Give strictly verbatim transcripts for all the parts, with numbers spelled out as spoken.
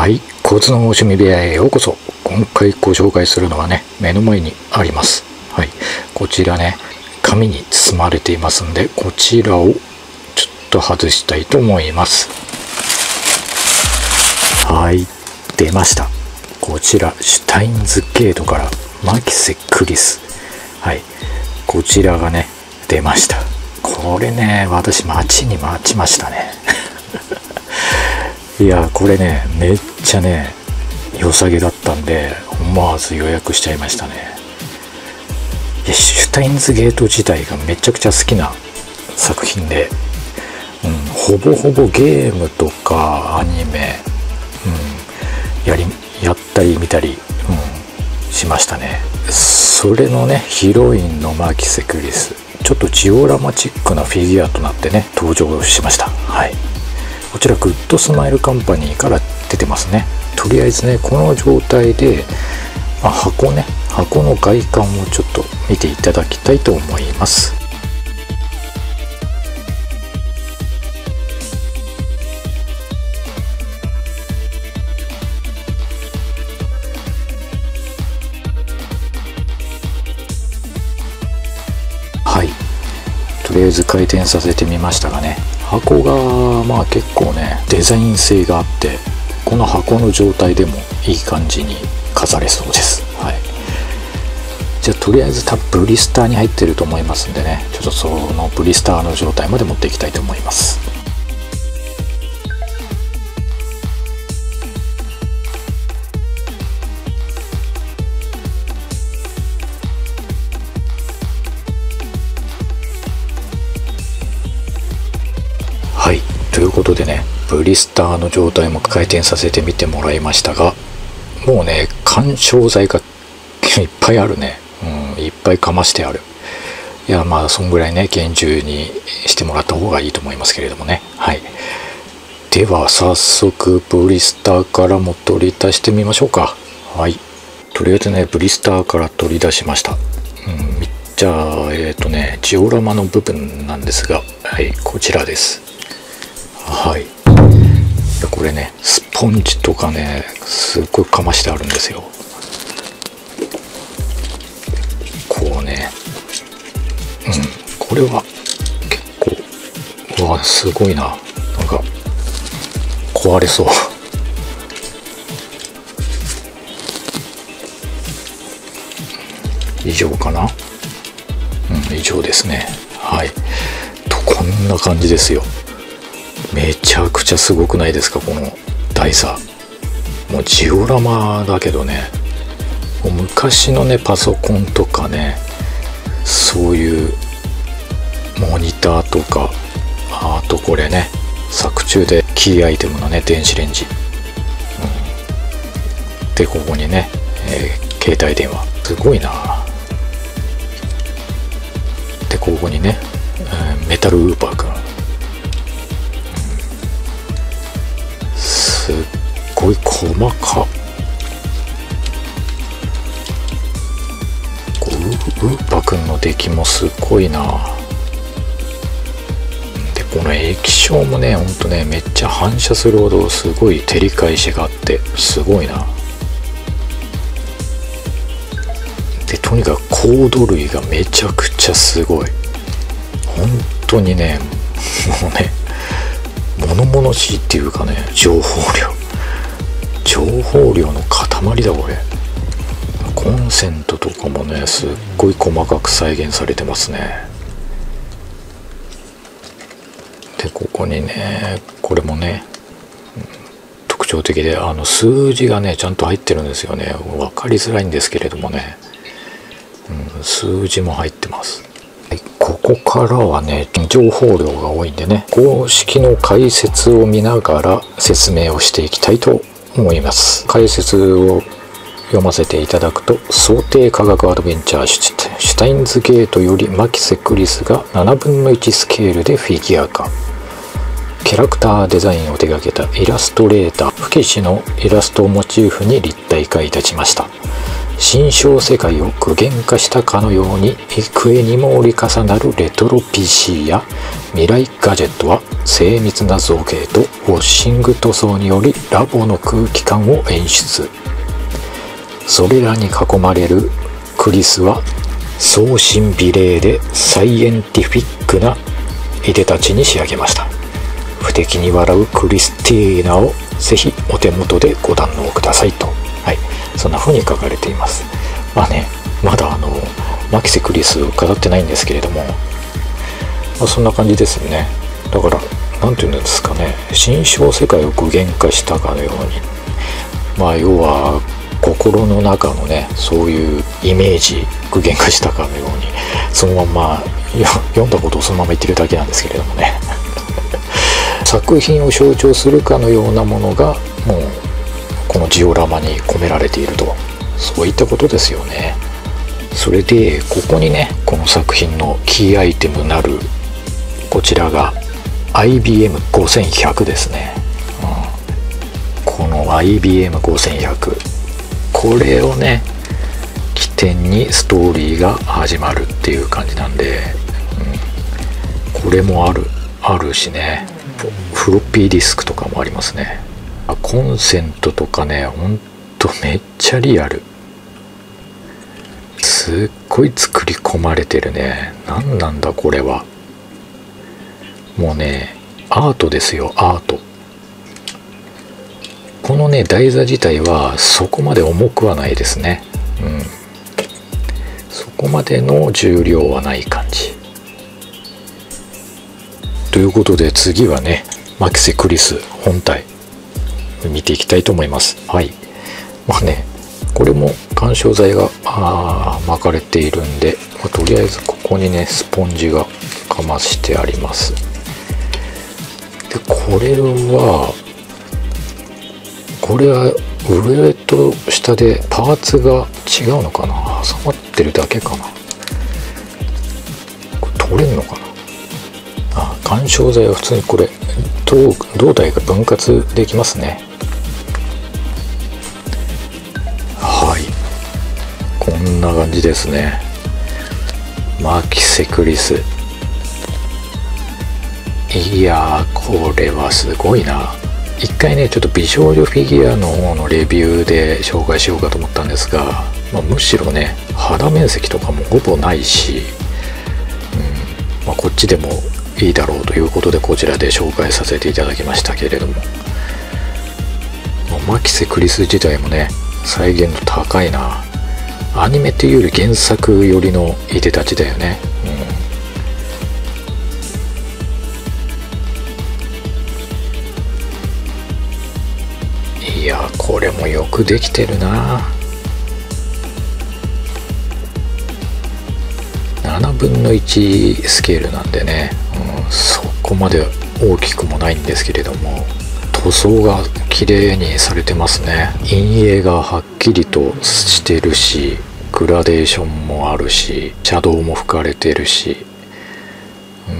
はい、交通の趣味部屋へようこそ。今回ご紹介するのはね、目の前にあります。はい、こちらね、紙に包まれていますんで、こちらをちょっと外したいと思います。はい、出ました。こちら、シュタインズゲートからマキセ・クリス。はい、こちらがね、出ました。これね、私待ちに待ちましたね。いやこれねめっちゃね良さげだったんで思わず予約しちゃいましたね。いやシュタインズゲート自体がめちゃくちゃ好きな作品で、うん、ほぼほぼゲームとかアニメ、うん、やりやったり見たり、うん、しましたね。それのねヒロインのマキセ・クリスちょっとジオラマチックなフィギュアとなってね登場しました。はいこちらグッドスマイルカンパニーから出てますね。とりあえずねこの状態で、まあ、箱ね箱の外観をちょっと見ていただきたいと思います。はいとりあえず回転させてみましたがね箱がまあ結構ねデザイン性があってこの箱の状態でもいい感じに飾れそうです。はいじゃあとりあえず多分ブリスターに入ってると思いますんでねちょっとそのブリスターの状態まで持っていきたいと思います。はい、ということでねブリスターの状態も回転させてみてもらいましたがもうね緩衝材がいっぱいあるね、うん、いっぱいかましてある。いやまあそんぐらいね厳重にしてもらった方がいいと思いますけれどもね。はいでは早速ブリスターからも取り出してみましょうか。はいとりあえずねブリスターから取り出しました。うん、じゃあえっとねジオラマの部分なんですが、はい、こちらです。はい、これねスポンジとかねすっごいかましてあるんですよ。こうねうんこれは結構うわすごいななんか壊れそう。以上かなうん以上ですね。はいとこんな感じですよ。めちゃくちゃすごくないですかこの大差。もうジオラマだけどねもう昔のねパソコンとかねそういうモニターとかあとこれね作中でキーアイテムのね電子レンジ、うん、でここにね、えー、携帯電話すごいな。でここにね、うん、メタルウーパーくんすっごい細か。ウーパくんの出来もすごいな。でこの液晶もねほんとねめっちゃ反射するほどすごい照り返しがあってすごいな。でとにかくコード類がめちゃくちゃすごい。本当にねもうね物々しいっていうかね情報量情報量の塊だこれ。コンセントとかもねすっごい細かく再現されてますね。でここにねこれもね特徴的であの数字がねちゃんと入ってるんですよね。分かりづらいんですけれどもね、うん、数字も入ってます。ここからはね情報量が多いんでね公式の解説を見ながら説明をしていきたいと思います。解説を読ませていただくと想定科学アドベンチャーシュタインズゲートよりマキセ・クリスがななぶんのいちスケールでフィギュア化キャラクターデザインを手掛けたイラストレーターフケ氏のイラストをモチーフに立体化いたしました。新小世界を具現化したかのように幾重にも折り重なるレトロ ピーシー や未来ガジェットは精密な造形とウォッシング塗装によりラボの空気感を演出。それらに囲まれるクリスは創新美麗でサイエンティフィックないでたちに仕上げました。不敵に笑うクリスティーナをぜひお手元でご堪能くださいと、はい、そんな風に書かれています。まあね、まだあのマキセクリスを飾ってないんですけれども、まあ、そんな感じですよね。だから何て言うんですかね、新小世界を具現化したかのように、まあ要は心の中のね、そういうイメージ具現化したかのようにそのまま読んだことをそのまま言ってるだけなんですけれどもね作品を象徴するかのようなものがもうこのジオラマに込められていると、そういったことですよね。それでここにね、この作品のキーアイテムなるこちらが アイビーエムごせんひゃく ですね、うん、この アイビーエムごせんひゃく、これをね起点にストーリーが始まるっていう感じなんで、うん、これもあるあるしね、フロッピーディスクとかもありますね。あ、コンセントとかね、ほんとめっちゃリアル、すっごい作り込まれてるね。何なんだこれは、もうねアートですよ、アート。このね台座自体はそこまで重くはないですね、うん、そこまでの重量はない感じということで、次はねマキセクリス本体見ていきたいと思います。はい、まあねこれも緩衝材があ巻かれているんで、まあ、とりあえずここにねスポンジがかましてあります。でこれはこれは上と下でパーツが違うのかな、挟まってるだけかな、これ取れんのかな。あ、緩衝材は普通にこれ胴胴体が分割できますね。はい、こんな感じですね。マキセクリス、いやーこれはすごいな。一回ねちょっと美少女フィギュアの方のレビューで紹介しようかと思ったんですが、まあ、むしろね肌面積とかもほぼないし、うんまあ、こっちでもいいだろうということでこちらで紹介させていただきましたけれども、マキセクリス自体もね再現度高いな。アニメっていうより原作よりのいでたちだよね、うん。いやこれもよくできてるな。ななぶんのいちスケールなんでね、うん、そこまで大きくもないんですけれども、塗装が綺麗にされてますね。陰影がはっきりとしてるし、グラデーションもあるし、シャドウも吹かれてるし、う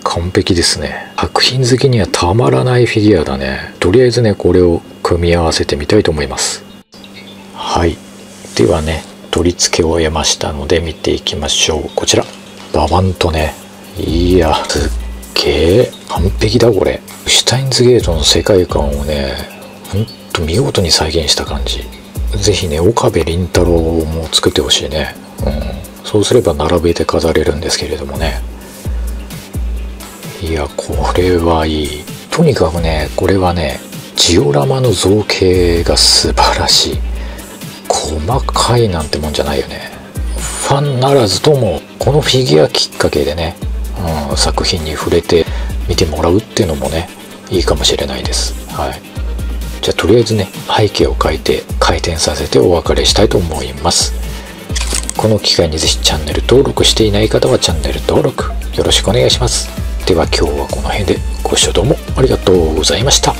ん、完璧ですね。作品好きにはたまらないフィギュアだね。とりあえずねこれを組み合わせてみたいと思います。はい、ではね取り付けを終えましたので見ていきましょう。こちらババンとね、いやすっげえ完璧だこれ。シュタインズゲートの世界観をねほんと見事に再現した感じ。是非ね岡部倫太郎も作ってほしいね、うん、そうすれば並べて飾れるんですけれどもね、いやこれはいい。とにかくねこれはねジオラマの造形が素晴らしい。細かいなんてもんじゃないよね。ファンならずともこのフィギュアきっかけでね、うん、作品に触れて見てもらうっていうのもねいいかもしれないです、はい、じゃあとりあえずね背景を描いて回転させてお別れしたいと思います。この機会にぜひチャンネル登録していない方はチャンネル登録よろしくお願いします。では今日はこの辺で、ご視聴どうもありがとうございました。